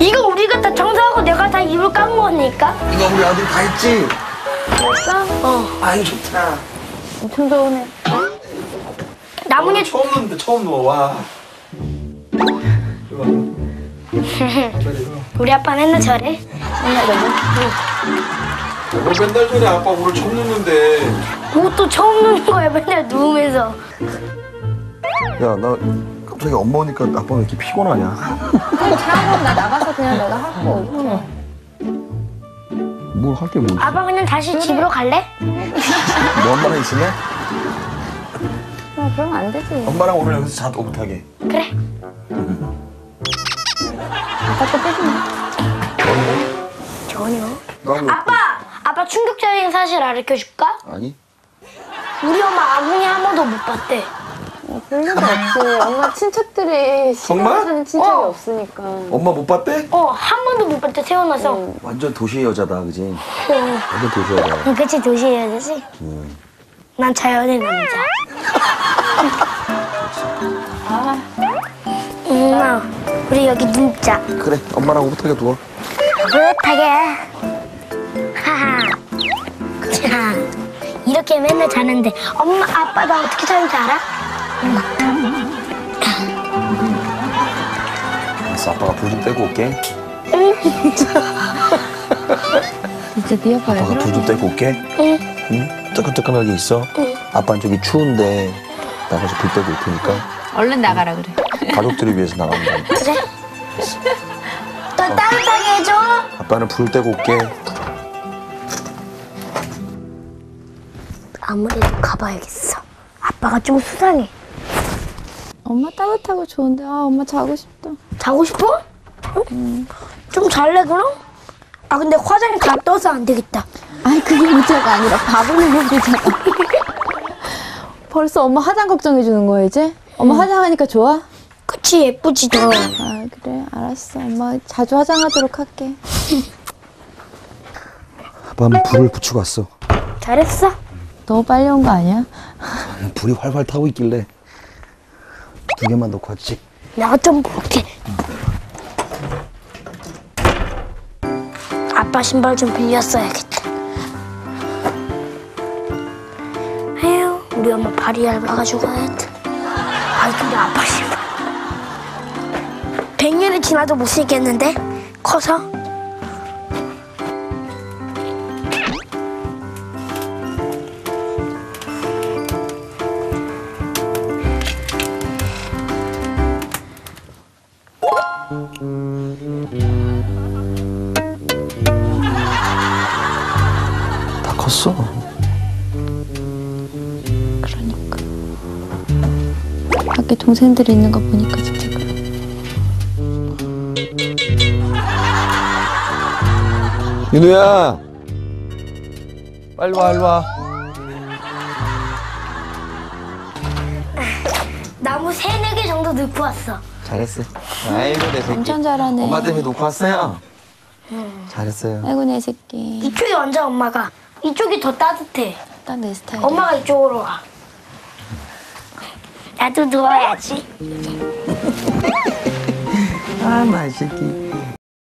이거 우리가 다 청소하고 내가 다 이불 깐 거니까. 이거 우리 어디 다 했지? 됐어? 어. 아이 좋다. 엄청 좋네. 나뭇잎 처음 넣는데 처음 넣어. 와. 우리 아빠는 맨날 저래. 맨날 너무. 맨날 저래. 아빠 오늘 처음 넣는데. 그것도 처음 넣는 거야. 맨날 누우면서. 야, 나 갑자기 엄마 오니까 아빠가 왜 이렇게 피곤하냐? 그냥 자고 나 나가서 그냥 내가 하고. 뭘 할 게 뭐지? 아빠 그냥 다시 그래. 집으로 갈래? 너 엄마랑 있을래? 그러면 안 되지. 엄마랑 오늘 여기서 자도 못하게. 그래. 아빠 또 빼주네. 전혀. 전혀. 아빠 충격적인 사실 알려줄까? 아니. 우리 엄마 아궁이 한 번도 못 봤대. 별로도 없지. 엄마 친척들이 시골에 사는 친척이 없으니까. 엄마 못 봤대? 어, 한 번도 못 봤대, 태어나서. 완전 도시 여자다, 그지? 완전 도시 여자. 그치, 도시 여자지? 난 자연의 남자. 아. 엄마, 우리 여기 눕자. 그래, 엄마랑 오붓하게 누워. 오붓하게. 하하. 자, 이렇게 맨날 자는데 엄마, 아빠 나 어떻게 자는지 알아? 알았어, 아빠가 불 좀 떼고 올게. 응. 진짜 네 아빠야. 아빠가 불 좀 떼고 올게. 응. 응? 뜨끈뜨끈하게 있어. 응. 아빠는 저기 추운데 나가서 불 떼고 올 테니까. 얼른 나가라 그래. 가족들을 위해서 나가는 거야. 그래? 더 따뜻하게 해줘. 아빠는 불 떼고 올게. 아무래도 가봐야겠어. 아빠가 좀 수상해. 엄마 따뜻하고 좋은데, 아, 엄마 자고 싶다. 자고 싶어? 응? 좀 잘래, 그럼? 아, 근데 화장이 다 떠서 안 되겠다. 아니, 그게 문제가 아니라 밥을 먹으잖아. 벌써 엄마 화장 걱정해주는 거야, 이제? 엄마 화장하니까 좋아? 그치, 예쁘지, 너. 아, 그래, 알았어. 엄마 자주 화장하도록 할게. 아빠는 불을 붙이고 왔어. 잘했어? 너무 빨리 온 거 아니야? 불이 활활 타고 있길래. 두 개만 넣고 왔지? 내가 좀 볼게. 아빠 신발 좀 빌렸어야겠다. 에휴, 우리 엄마 발이 얇아가지고 하여튼. 아이, 근데 아빠 신발 100년이 지나도 못 신겠는데? 커서? 다 컸어. 그러니까 밖에 동생들이 있는 거 보니까 진짜 그래. 윤후야, 빨리 와, 빨리 와. 나무 3~4개 정도 넣고 왔어. 잘했어. 아이고 내 새끼. 엄청 잘하네. 엄마 때문에 놓고 왔어요? 응. 잘했어요. 아이고 내 새끼. 이쪽이 앉아 엄마가. 이쪽이 더 따뜻해. 딱 내 스타일. 엄마가 이쪽으로 와. 나도 누워야지. 아, 나 이 새끼.